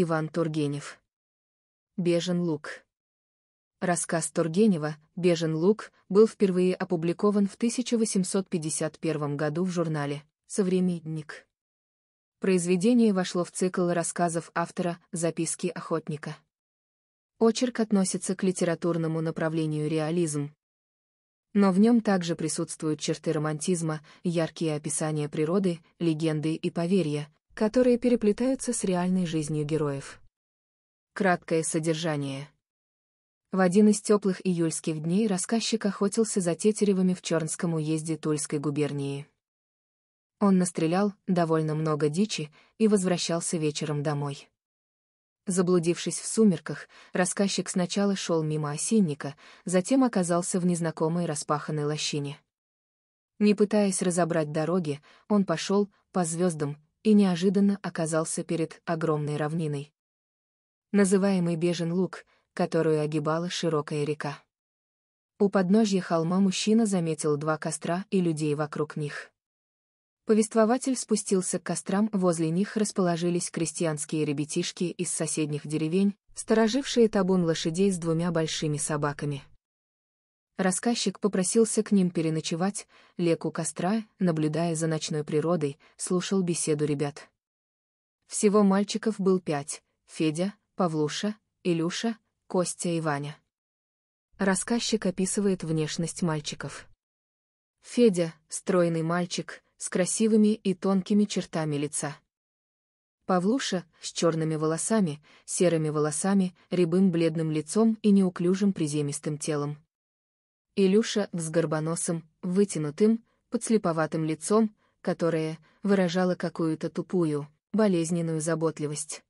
Иван Тургенев. Бежин луг. Рассказ Тургенева «Бежин луг» был впервые опубликован в 1851 году в журнале «Современник». Произведение вошло в цикл рассказов автора «Записки охотника». Очерк относится к литературному направлению реализм, но в нем также присутствуют черты романтизма, яркие описания природы, легенды и поверья, которые переплетаются с реальной жизнью героев. Краткое содержание. В один из теплых июльских дней рассказчик охотился за тетеревами в Чернском уезде Тульской губернии. Он настрелял довольно много дичи и возвращался вечером домой. Заблудившись в сумерках, рассказчик сначала шел мимо осинника, затем оказался в незнакомой распаханной лощине. Не пытаясь разобрать дороги, он пошел по звездам и неожиданно оказался перед огромной равниной, называемой Бежин луг, которую огибала широкая река. У подножья холма мужчина заметил два костра и людей вокруг них. Повествователь спустился к кострам, возле них расположились крестьянские ребятишки из соседних деревень, сторожившие табун лошадей с двумя большими собаками. Рассказчик попросился к ним переночевать, лег у костра, наблюдая за ночной природой, слушал беседу ребят. Всего мальчиков был 5 — Федя, Павлуша, Илюша, Костя и Ваня. Рассказчик описывает внешность мальчиков. Федя — стройный мальчик, с красивыми и тонкими чертами лица. Павлуша — с черными волосами, серыми волосами, рябым бледным лицом и неуклюжим приземистым телом. Илюша — с горбоносым, вытянутым, подслеповатым лицом, которое выражало какую-то тупую, болезненную заботливость.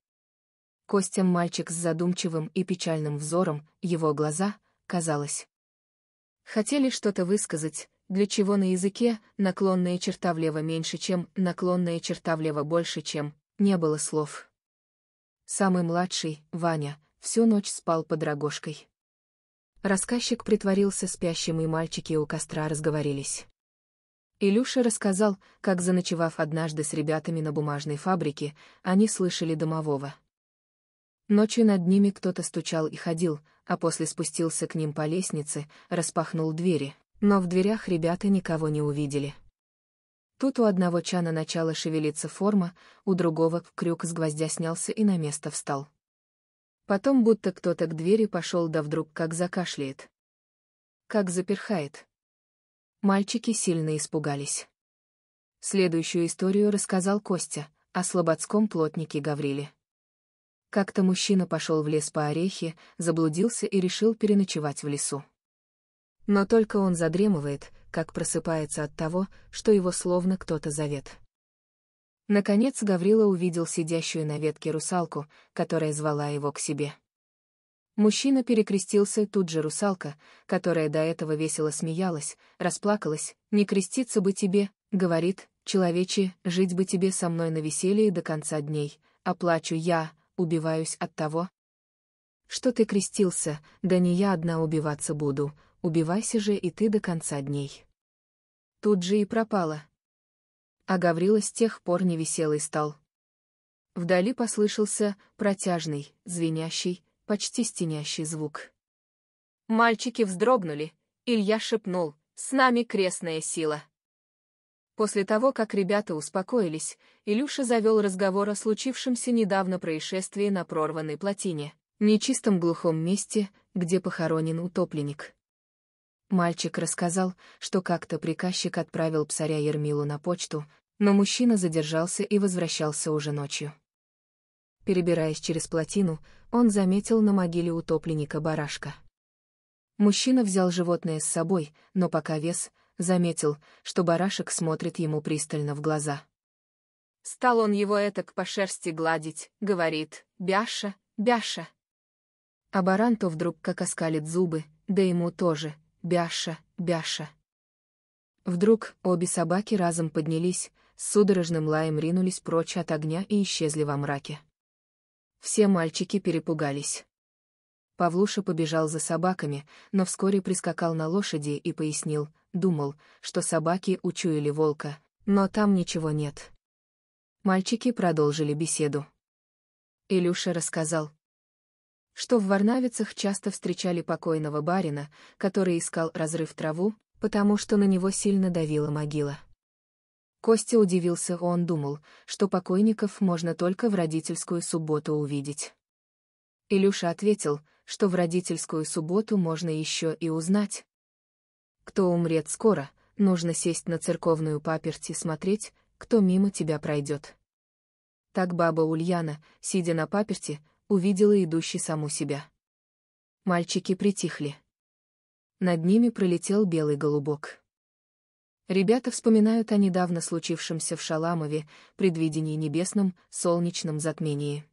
Костя — мальчик с задумчивым и печальным взором, его глаза, казалось, хотели что-то высказать, для чего на языке наклонная черта влево меньше, чем наклонная черта влево больше, чем, не было слов. Самый младший, Ваня, всю ночь спал под рогожкой. Рассказчик притворился спящим, и мальчики у костра разговорились. Илюша рассказал, как, заночевав однажды с ребятами на бумажной фабрике, они слышали домового. Ночью над ними кто-то стучал и ходил, а после спустился к ним по лестнице, распахнул двери, но в дверях ребята никого не увидели. Тут у одного чана начала шевелиться форма, у другого крюк с гвоздя снялся и на место встал. Потом будто кто-то к двери пошел, да вдруг как закашляет. Как заперхает. Мальчики сильно испугались. Следующую историю рассказал Костя о слободском плотнике Гавриле. Как-то мужчина пошел в лес по орехи, заблудился и решил переночевать в лесу. Но только он задремывает, как просыпается от того, что его словно кто-то зовет. Наконец Гаврила увидел сидящую на ветке русалку, которая звала его к себе. Мужчина перекрестился, и тут же русалка, которая до этого весело смеялась, расплакалась. «Не креститься бы тебе, — говорит, — человече, жить бы тебе со мной на веселье до конца дней, а плачу я, убиваюсь от того, что ты крестился, да не я одна убиваться буду, убивайся же и ты до конца дней». Тут же и пропала. А Гаврила с тех пор невеселый стал. Вдали послышался протяжный, звенящий, почти стенящий звук. Мальчики вздрогнули, Илья шепнул: «С нами крестная сила». После того, как ребята успокоились, Илюша завел разговор о случившемся недавно происшествии на прорванной плотине, нечистом глухом месте, где похоронен утопленник. Мальчик рассказал, что как-то приказчик отправил псаря Ермилу на почту, но мужчина задержался и возвращался уже ночью. Перебираясь через плотину, он заметил на могиле утопленника барашка. Мужчина взял животное с собой, но пока вез, заметил, что барашек смотрит ему пристально в глаза. Стал он его этак по шерсти гладить, говорит: «Бяша, бяша». А баран то вдруг как оскалит зубы, да ему тоже: «Бяша, бяша». Вдруг обе собаки разом поднялись, с судорожным лаем ринулись прочь от огня и исчезли во мраке. Все мальчики перепугались. Павлуша побежал за собаками, но вскоре прискакал на лошади и пояснил: думал, что собаки учуяли волка, но там ничего нет. Мальчики продолжили беседу. Илюша рассказал, что в Варнавицах часто встречали покойного барина, который искал разрыв траву, потому что на него сильно давила могила. Костя удивился, он думал, что покойников можно только в родительскую субботу увидеть. Илюша ответил, что в родительскую субботу можно еще и узнать, кто умрет скоро, нужно сесть на церковную паперть и смотреть, кто мимо тебя пройдет. Так баба Ульяна, сидя на паперти, увидела идущей саму себя. Мальчики притихли. Над ними пролетел белый голубок. Ребята вспоминают о недавно случившемся в Шаламове, предвидении небесном, солнечном затмении.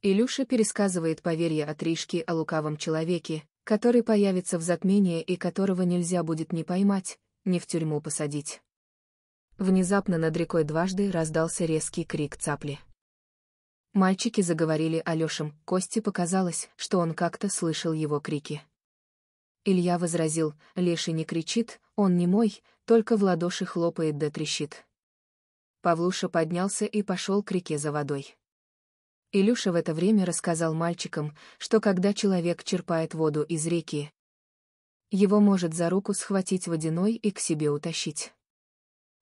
Илюша пересказывает поверье от Ришки о лукавом человеке, который появится в затмении и которого нельзя будет ни поймать, ни в тюрьму посадить. Внезапно над рекой дважды раздался резкий крик цапли. Мальчики заговорили о Лёшем, Косте показалось, что он как-то слышал его крики. Илья возразил, леший не кричит, он немой, только в ладоши хлопает да трещит. Павлуша поднялся и пошел к реке за водой. Илюша в это время рассказал мальчикам, что когда человек черпает воду из реки, его может за руку схватить водяной и к себе утащить.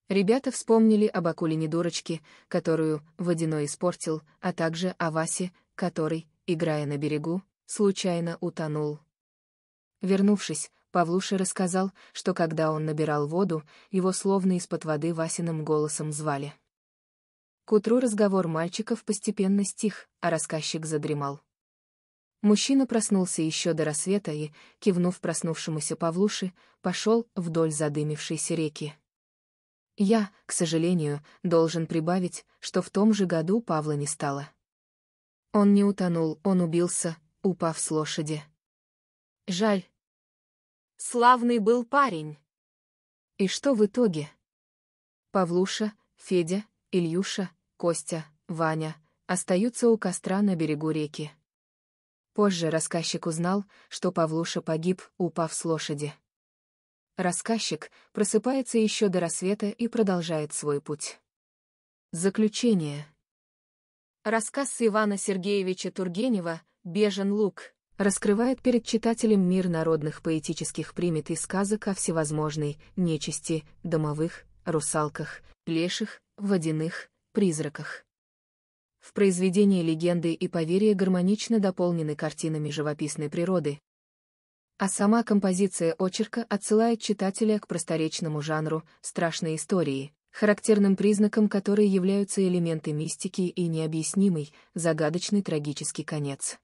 Ребята вспомнили об акулине-дурочке, которую водяной испортил, а также о Васе, который, играя на берегу, случайно утонул. Вернувшись, Павлуша рассказал, что когда он набирал воду, его словно из-под воды Васиным голосом звали. К утру разговор мальчиков постепенно стих, а рассказчик задремал. Мужчина проснулся еще до рассвета и, кивнув проснувшемуся Павлуше, пошел вдоль задымившейся реки. Я, к сожалению, должен прибавить, что в том же году Павла не стало. Он не утонул, он убился, упав с лошади. Жаль. Славный был парень. И что в итоге? Павлуша, Федя, Ильюша, Костя, Ваня остаются у костра на берегу реки. Позже рассказчик узнал, что Павлуша погиб, упав с лошади. Рассказчик просыпается еще до рассвета и продолжает свой путь. Заключение. Рассказ Ивана Сергеевича Тургенева «Бежин луг» раскрывает перед читателем мир народных поэтических примет и сказок о всевозможной нечисти, домовых, русалках, леших, водяных, призраках. В произведении легенды и поверья гармонично дополнены картинами живописной природы, а сама композиция очерка отсылает читателя к просторечному жанру страшной истории, характерным признаком которой являются элементы мистики и необъяснимый, загадочный трагический конец.